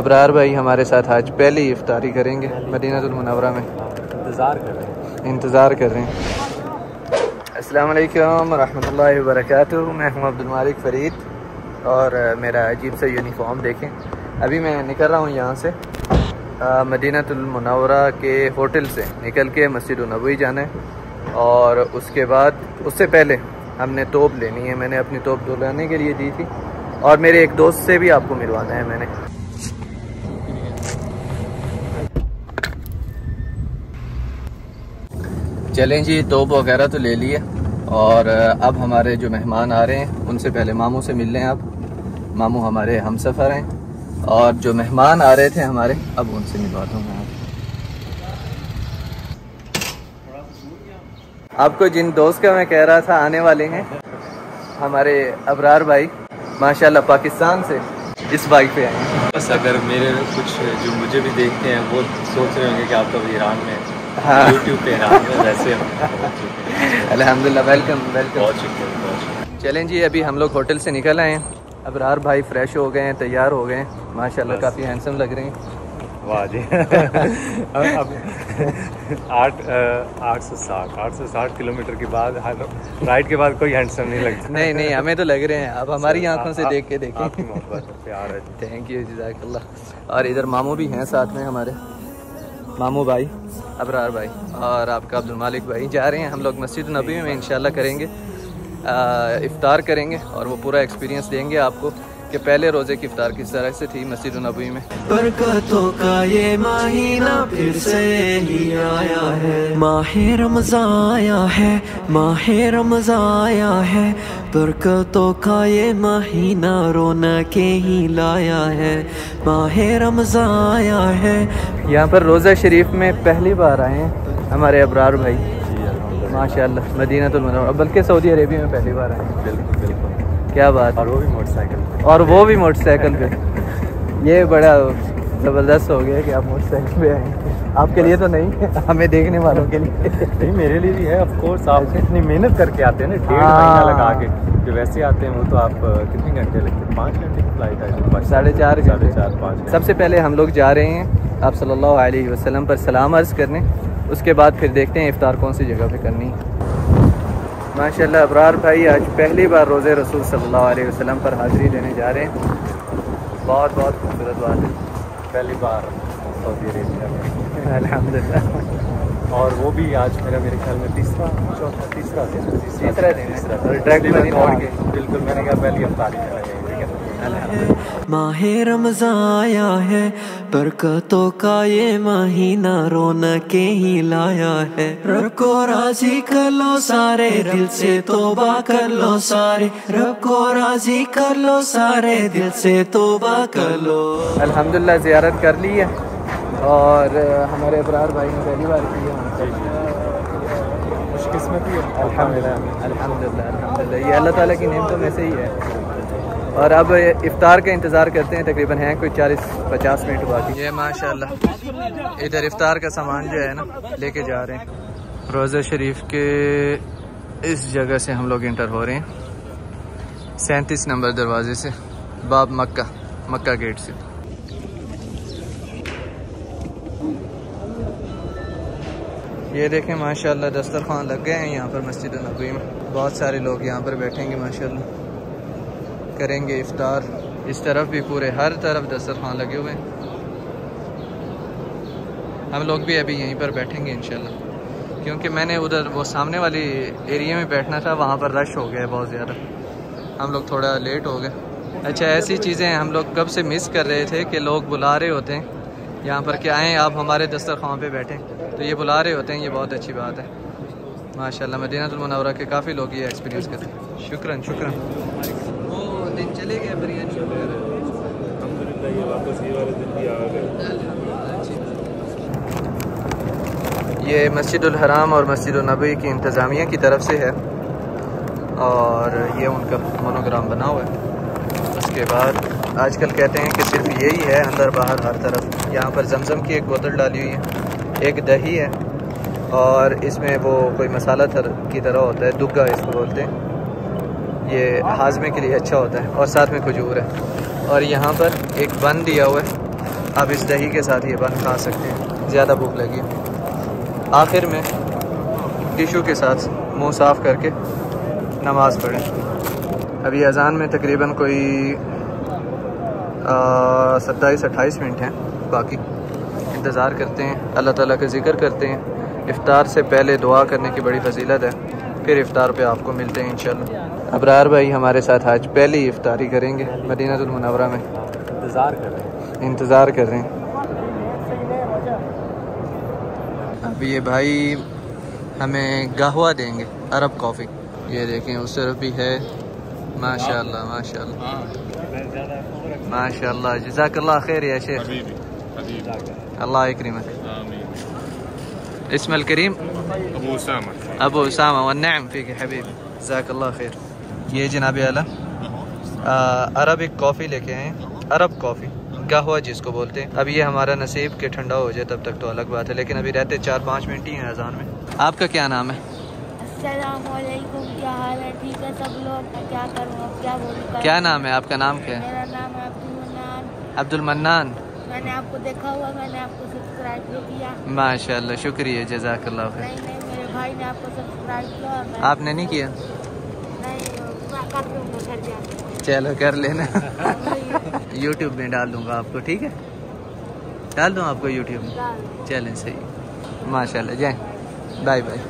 अबरार भाई हमारे साथ आज पहली इफ्तारी करेंगे मदीनातुन मुनवरा में। इंतज़ार कर रहे हैं। अस्सलाम वालेकुम रहमतुल्लाहि व बरकातुहू। मैं हूँ अब्दुल मालिक फरीद और मेरा अजीब सा यूनिफॉर्म देखें। अभी मैं निकल रहा हूँ यहाँ से मदीनातुल मुनवरा के होटल से निकल के मस्जिद-उल-नबी जाना है और उसके बाद उससे पहले हमने तोप लेनी है। मैंने अपनी तोप धुलाने के लिए दी थी और मेरे एक दोस्त से भी आपको मिलवाना है। मैंने चलें जी, तोप वगैरह तो ले लिए और अब हमारे जो मेहमान आ रहे हैं उनसे पहले मामू से मिल लें। आप मामू हमारे हमसफर हैं और जो मेहमान आ रहे थे हमारे, अब उनसे मिलवाता हूँ मैं। आपको जिन दोस्त का मैं कह रहा था आने वाले हैं, हमारे अबरार भाई माशाल्लाह पाकिस्तान से इस बाइक पे आए हैं। बस अगर मेरे कुछ जो मुझे भी देखते हैं वो सोच रहे होंगे कि आप तो ईरान में, हाँ यूट्यूब पे ईरान में वैसे अलहमदिल्ला। वेलकम वेलकम, बहुत शुक्रिया। चलें जी, अभी हम लोग होटल से निकल आए हैं। अबरार भाई फ्रेश हो गए हैं, तैयार हो गए हैं, माशाल्लाह काफ़ी हैंडसम लग रहे हैं। वाह जी, अब 860 किलोमीटर के बाद राइड के बाद कोई हैंडसम नहीं लगता। नहीं हमें तो लग रहे हैं। अब हमारी आंखों से देख के देखें। आपकी मोहब्बत प्यार है। थैंक यू, जज़ाकल्लाह। और इधर मामू भी हैं साथ में हमारे, मामू भाई अबरार भाई और आपका अब्दुल मालिक भाई। जा रहे हैं हम लोग मस्जिद-उन-नबी में, इंशाल्लाह करेंगे इफ्तार करेंगे और वो पूरा एक्सपीरियंस देंगे आपको के पहले रोजे की इफ्तार किस तरह से थी मस्जिद-उन-नबवी में। बरकतों का ये महीना फिर से ही आया है, माहे रमजान आया है, माहे रमजान आया है। बरकतों का ये महीना रौनक ही लाया है, माहे रमजान आया है। यहाँ पर रोजा शरीफ में पहली बार आए हैं हमारे अबरार भाई माशाल्लाह, मदीनातुल मुनव्वरा, बल्कि सऊदी अरेबिया में पहली बार आए हैं। क्या बात है। और वो भी मोटरसाइकिल पे। ये बड़ा ज़बरदस्त हो गया कि आप मोटरसाइकिल पे आए। आपके लिए तो नहीं, हमें देखने वालों के लिए नहीं, मेरे लिए भी है ऑफ कोर्स। आप इतनी मेहनत करके आते हैं ना, 1.5 महीना लगा के जो वैसे आते हैं वो तो आप कितने घंटे लगते हैं? 5 घंटे की फ्लाइट है, 4.5 घंटे। सबसे पहले हम लोग जा रहे हैं आप सल्लल्लाहु अलैहि वसल्लम पर सलाम अर्ज़ करने, उसके बाद फिर देखते हैं इफ्तार कौन सी जगह पर करनी है। माशाल्लाह अबरार भाई आज पहली बार रोज़े रसूल सल्लल्लाहु अलैहि वसल्लम पर हाज़िरी देने जा रहे हैं। बहुत बहुत खूबसूरत बात है, पहली बार सऊदी अरेबिया में अल्हम्दुलिल्लाह। और वो भी आज मेरा मेरे ख्याल में तीसरा दिन बिल्कुल। मैंने कहा पहली इफ्तारी में लगेगी। माहे रमज़ान आया है, बरकतों का ये महीना रौनके ही लाया है। रब को राजी कर लो सारे, दिल से तौबा कर लो सारे, रब को राजी कर लो सारे, दिल से तौबा कर लो। अल्हम्दुलिल्लाह ज़ियारत कर ली है और हमारे अबरार भाई ने पहली बार की है, खुशकिस्मती है। अल्हम्दुलिल्लाह, ये अल्लाह ताला की नेमतों में से ही है। और अब इफ्तार का इंतज़ार करते हैं, तकरीबन हैं कोई 40-50 मिनट बाकी। ये माशाल्लाह इधर इफ्तार का सामान जो है ना लेके जा रहे हैं। रोज़ा शरीफ के इस जगह से हम लोग इंटर हो रहे हैं 37 नंबर दरवाजे से, बाब मक्का गेट से। ये देखें माशाल्लाह दस्तरखान लग गए हैं यहाँ पर मस्जिद-उन-नबवी में। बहुत सारे लोग यहाँ पर बैठेंगे माशाल्लाह, करेंगे इफ्तार। इस तरफ भी पूरे हर तरफ दस्तरखान लगे हुए हैं। हम लोग भी अभी यहीं पर बैठेंगे इंशाल्लाह, क्योंकि मैंने उधर वो सामने वाली एरिया में बैठना था, वहाँ पर रश हो गया बहुत ज़्यादा, हम लोग थोड़ा लेट हो गए। अच्छा, ऐसी चीज़ें हम लोग कब से मिस कर रहे थे कि लोग बुला रहे होते हैं यहाँ पर कि आएँ आप हमारे दस्तरखान पे बैठें, तो ये बुला रहे होते हैं, ये बहुत अच्छी बात है माशाल्लाह। मदीनातुल मुनव्वरा के काफ़ी लोग ये एक्सपीरियंस करते हैं। शुक्रिया। दिन चले गए बिरयानी वगैरह, अल्हम्दुलिल्लाह ये वापस ये वाले दिन भी आ गए। ये मस्जिद-उल-हराम और मस्जिद-उल-नबी की इंतज़ामिया की तरफ से है और ये उनका मोनोग्राम बना हुआ है। उसके बाद आजकल कहते हैं कि सिर्फ यही है अंदर बाहर हर तरफ। यहाँ पर जमजम की एक बोतल डाली हुई है, एक दही है और इसमें वो कोई मसाला की तरह होता है, दुग्गा इसको बोलते हैं। ये हाजमे के लिए अच्छा होता है और साथ में खजूर है। और यहाँ पर एक बन दिया हुआ है, आप इस दही के साथ ये बन खा सकते हैं, ज़्यादा भूख लगी। आखिर में टिशू के साथ मुंह साफ़ करके नमाज़ पढ़ें। अभी अजान में तकरीबन कोई 27-28 मिनट हैं बाकी, इंतज़ार करते हैं, अल्लाह ताला का ज़िक्र करते हैं। इफ्तार से पहले दुआ करने की बड़ी फजीलत है। फिर इफ्तार पे आपको मिलते हैं इंशाल्लाह। अबरार भाई हमारे साथ आज पहली इफ्तारी करेंगे मदीनातुन मुनवरा में। इंतज़ार कर रहे हैं। अब ये भाई हमें गहवा देंगे, अरब कॉफ़ी। ये देखें उस तरफ भी है। माशाल्लाह माशाल्लाह माशाल्लाह, जज़ाकल्लाह खैर या शेख, अल्लाह यकरीमक। इस्मुल करीम अबू उसामा वन्नअम फीक हबीब, जज़ाकल्लाह खैर। ये जनाब आला अरब एक कॉफ़ी लेके आए, अरब कॉफ़ी गहवा जिसको बोलते हैं। अब ये हमारा नसीब के ठंडा हो जाए तब तक तो अलग बात है, लेकिन अभी रहते 4-5 मिनट ही हैं अजान में। आपका क्या नाम है? अस्सलामुअलैकुम, क्या हाल है? ठीक है सब लोग, क्या करूँ, क्या बोलूँ? क्या नाम है आपका? नाम क्या है? मेरा नाम है अब्दुल मनान। अब्दुल मनान, मैंने आपको देखा हुआ, मैंने आपको सब्सक्राइब भी किया। माशाल्लाह, शुक्रिया, जज़ाकल्लाह खैर। नहीं, मेरे भाई ने आपको सब्सक्राइब किया, आपने नहीं किया? नहीं, कर लूँगा घर जाकर। चलो कर लेना। यूट्यूब में डाल दूँगा आपको, ठीक है? डाल दूँ आपको यूट्यूब में, चलें सही। माशाल्लाह, जय बाय बाय।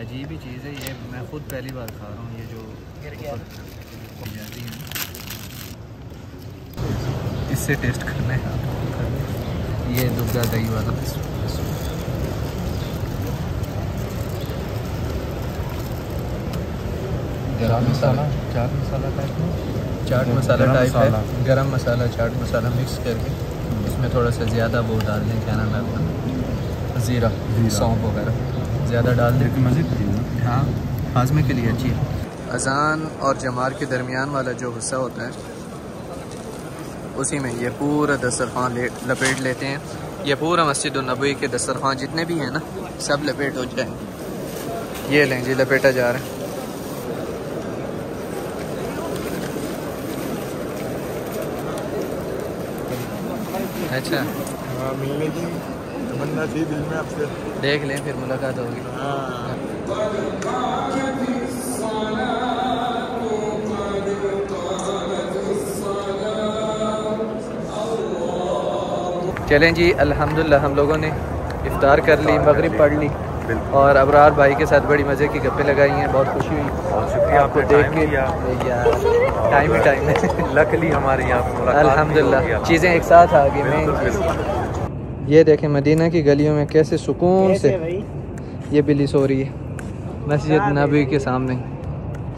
अजीब ही चीज़ है ये, मैं खुद पहली बार खा रहा हूँ। ये जो इससे टेस्ट करना है आपको, ये दुबला दही वाला। गरम मसाला, चाट मसाला टाइप में, चाट मसाला टाइप है, गरम मसाला चाट मसाला मिक्स करके इसमें थोड़ा सा ज़्यादा वो डाल दें, क्या नाम है आपका, ज़ीरा, सौंफ वगैरह ज़्यादा डाल दें। मज़ीद हाँ, हाजमे के लिए अच्छी है। अजान और जमार के दरमियान वाला जो हिस्सा होता है उसी में ये पूरा दस्तरखान लपेट लेते हैं। ये पूरा मस्जिद-उन-नबवी के दस्तरखान जितने भी हैं ना, सब लपेट हो जाए। ये लें जी, लपेटा जा रहा है। अच्छा बंदा थी दिल में, आपसे देख लें फिर मुलाकात होगी। चलें जी, अल्हम्दुलिल्लाह हम लोगों ने इफ्तार कर ली, मगरिब पढ़ ली और अबरार भाई के साथ बड़ी मज़े की गप्पे लगाई हैं। बहुत खुशी हुई आपको देख के। टाइम ही टाइम है। लकली हमारे यहाँ अल्हम्दुलिल्लाह चीज़ें एक साथ आ गई। मैं ये देखें मदीना की गलियों में कैसे सुकून से ये बिल्ली सो रही है मस्जिद-उल-नबी के सामने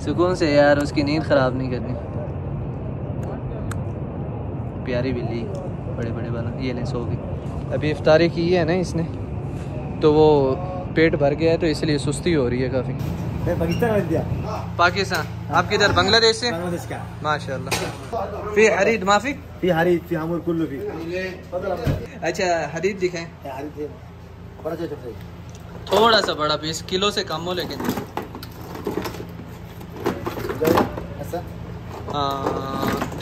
सुकून से। यार उसकी नींद ख़राब नहीं करनी। प्यारी बिल्ली बड़े बड़े वाला ये नहीं सो गई। अभी इफ्तारी की है ना इसने तो वो पेट भर गया है तो इसलिए सुस्ती हो रही है काफ़ी। पाकिस्तान आप किधर बांग्लादेश से? माशाल्लाह। फिर हरीद माफी फिर हरीद फिर हमर कुल्लू भी। अच्छा हरीद दिखाएं। थोड़ा सा बड़ा पीस किलो से कम हो लेकिन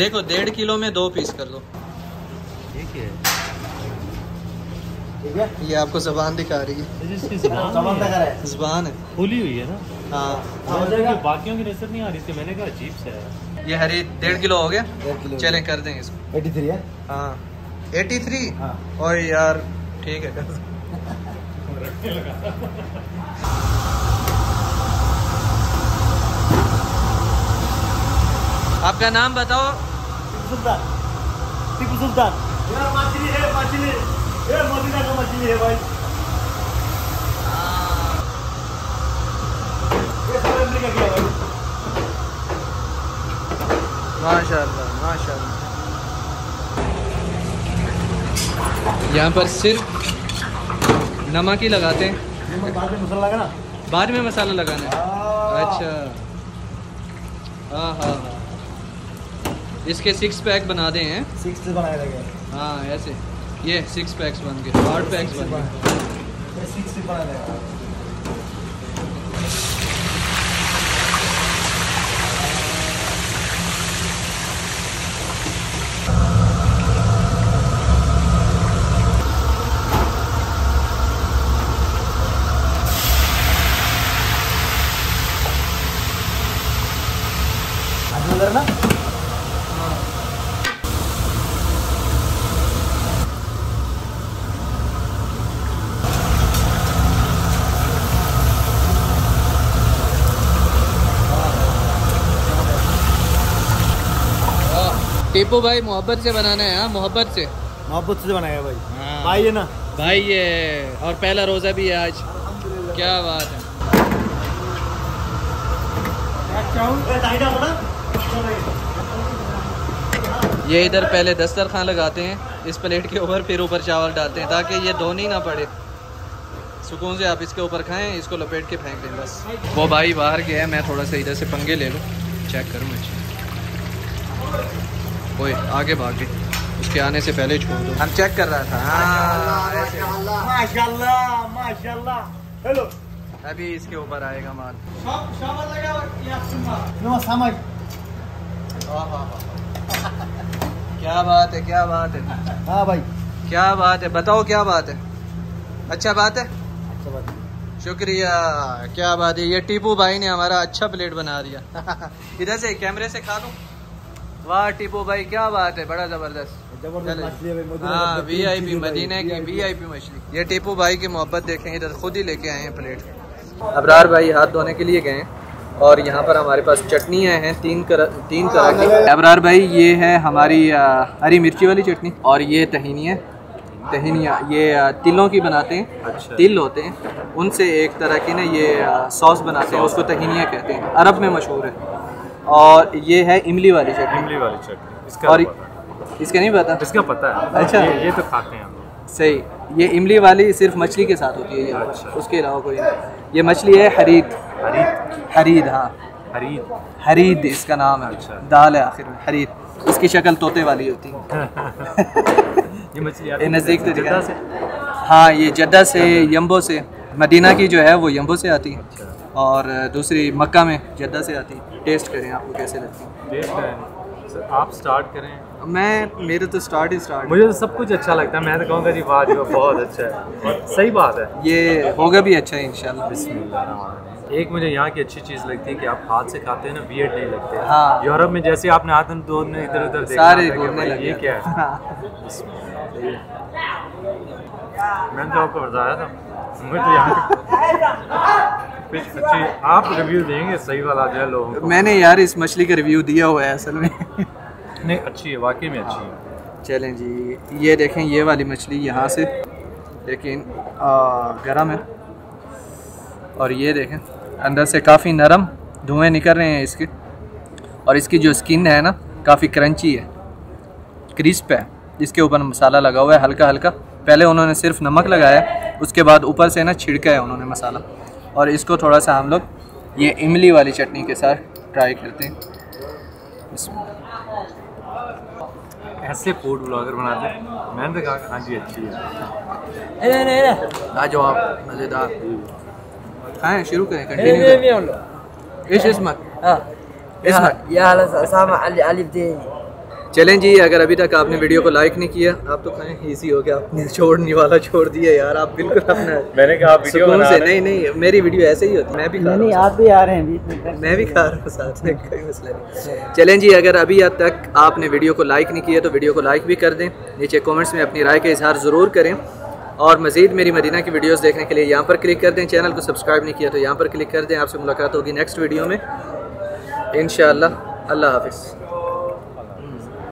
देखो 1.5 किलो में 2 पीस कर लो। ठीक है ये आपको जबान दिखा रही है। इसकी जबान है खुली हुई है ना। हाँ बाकियों की नजर नहीं आ रही थी। मैंने कहा अजीब सा है। ये हरी 1.5 किलो हो गया। 1.5 किलो चले कर देंगे इसको। 83 है। हाँ 83 और यार ठीक है कर आपका नाम बताओ? तिकु सुन्तार। यार मछली है मछली ये मदीना का मछली है भाई। ये सरेंडर का किया भाई। माशाल्लाह माशाल्लाह। यहाँ पर सिर्फ नमक ही लगाते हैं। बाद में मसाला लगाना। बाद में मसाला लगाना है। अच्छा हाँ हाँ इसके 6 पैक बना दें हैं। 6 बनाए लगे। हाँ ऐसे ये 6 पैक्स बन गए 8 पैक्स बन गए। टीपू भाई मोहब्बत से बनाना है। हाँ मोहब्बत से बनाया भाई। हाँ। भाई है ना भाई ये और पहला रोजा भी है आज। क्या बात है। ये इधर पहले दस्तरखान लगाते हैं इस प्लेट के ऊपर फिर ऊपर चावल डालते हैं ताकि ये धोनी ना पड़े। सुकून से आप इसके ऊपर खाएं इसको लपेट के फेंक दें बस। वो भाई बाहर गया है मैं थोड़ा सा इधर से पंगे ले लूँ चेक करूँ। ओए आगे भागे उसके आने से पहले छोड़ दो। हम चेक कर रहा था। माशाल्लाह माशाल्लाह माशाल्लाह हेलो अभी इसके ऊपर आएगा माल। क्या बात है क्या बात है। हाँ भाई क्या बात है बताओ क्या बात है। अच्छा बात है अच्छा बात है। शुक्रिया क्या बात है। ये टीपू भाई ने हमारा अच्छा प्लेट बना दिया। इधर से कैमरे से खा लूं। वाह टीपू भाई क्या बात है बड़ा जबरदस्त जबरदस्त। हाँ VIP मदीना की VIP मछली। ये टीपू भाई की मोहब्बत देखें इधर खुद ही लेके आए हैं प्लेट। अबरार भाई हाथ धोने के लिए गए और यहाँ पर हमारे पास चटनियाँ हैं तीन तरह की। अबरार भाई ये है हमारी हरी मिर्ची वाली चटनी और ये तहनिया ये तिलों की बनाते हैं। अच्छा। तिल होते हैं उनसे एक तरह की ना ये सॉस बनाते हैं उसको तहनिया कहते हैं अरब में मशहूर है। और ये है इमली वाली चटनी इसका और इसका नहीं पता। इसका पता है। अच्छा ये तो खाते हैं हम लोग। सही ये इमली वाली सिर्फ मछली के साथ होती है ये। अच्छा। उसके अलावा कोई नहीं। ये मछली है हरीद। हाँ हरीद इसका नाम है। अच्छा। दाल है आखिर में हरीद। इसकी शक्ल तोते वाली होती है। ये मछली नज़दीक से जद्दा से। हाँ ये जद्दा से यम्बो से मदीना की जो है वो यम्बो से आती है और दूसरी मक्का में जद्दा से आती है। टेस्ट करें आपको कैसे लगती है। सर आप स्टार्ट करें। मेरे तो स्टार्ट मुझे तो सब कुछ अच्छा लगता है। मैं तो कहूँगा जी वाह बहुत अच्छा है। सही बात है ये होगा भी अच्छा है इंशाल्लाह। बिस्मिल्लाह। एक मुझे यहाँ की अच्छी चीज़ लगती है कि आप हाथ से खाते हैं ना वियर्ड नहीं लगते। हाँ यूरोप में जैसे आपने हाथ धोने इधर उधर सारे ये क्या है। मैंने तो आपको बताया था मुझे तो यहाँ फिश अच्छी। आप रिव्यू देंगे सही वाला जो है लोगों को। मैंने यार इस मछली का रिव्यू दिया हुआ है असल में। नहीं अच्छी है, वाकई में अच्छी है। चलें जी, ये देखें ये वाली मछली यहाँ से, लेकिन गर्म है। और ये देखें अंदर से काफ़ी नरम धुएँ निकल रहे हैं इसके, और इसकी जो स्किन है ना काफ़ी क्रंची है, क्रिस्प है। इसके ऊपर मसाला लगा हुआ है हल्का हल्का, पहले उन्होंने सिर्फ नमक लगाया, उसके बाद ऊपर से ना छिड़का है उन्होंने मसाला। और इसको थोड़ा सा हम लोग ये इमली वाली चटनी के साथ ट्राई करते हैं। इसमें ऐसे फूड ब्लॉगर बनाते हैं। मैंने कहा हाँ जी अच्छी है, लाजवाब मज़ेदार। खाएँ, शुरू करें, कंटिन्यू। इस चलें जी, अगर अभी तक आपने वीडियो को लाइक नहीं किया, आप तो खाएं इजी हो गया, आपने छोड़ने वाला छोड़ दिया यार। आप बिल्कुल अपना मैंने कहा वीडियो बना से नहीं, मेरी वीडियो ऐसे ही होती है, मैं भी खा रहा हूं। आप भी आ रहे हैं बीच में, मैं भी खा रहा हूं साथ में, कोई मसला नहीं। चलें जी, अगर अभी तक आपने वीडियो को लाइक नहीं किया तो वीडियो को लाइक भी कर दें, नीचे कॉमेंट्स में अपनी राय का इजहार ज़रूर करें, और मज़ीद मेरी मदीना की वीडियोज़ देखने के लिए यहाँ पर क्लिक कर दें। चैनल को सब्सक्राइब नहीं किया तो यहाँ पर क्लिक कर दें। आपसे मुलाकात होगी नेक्स्ट वीडियो में इंशाअल्लाह। अल्लाह हाफ़िज़।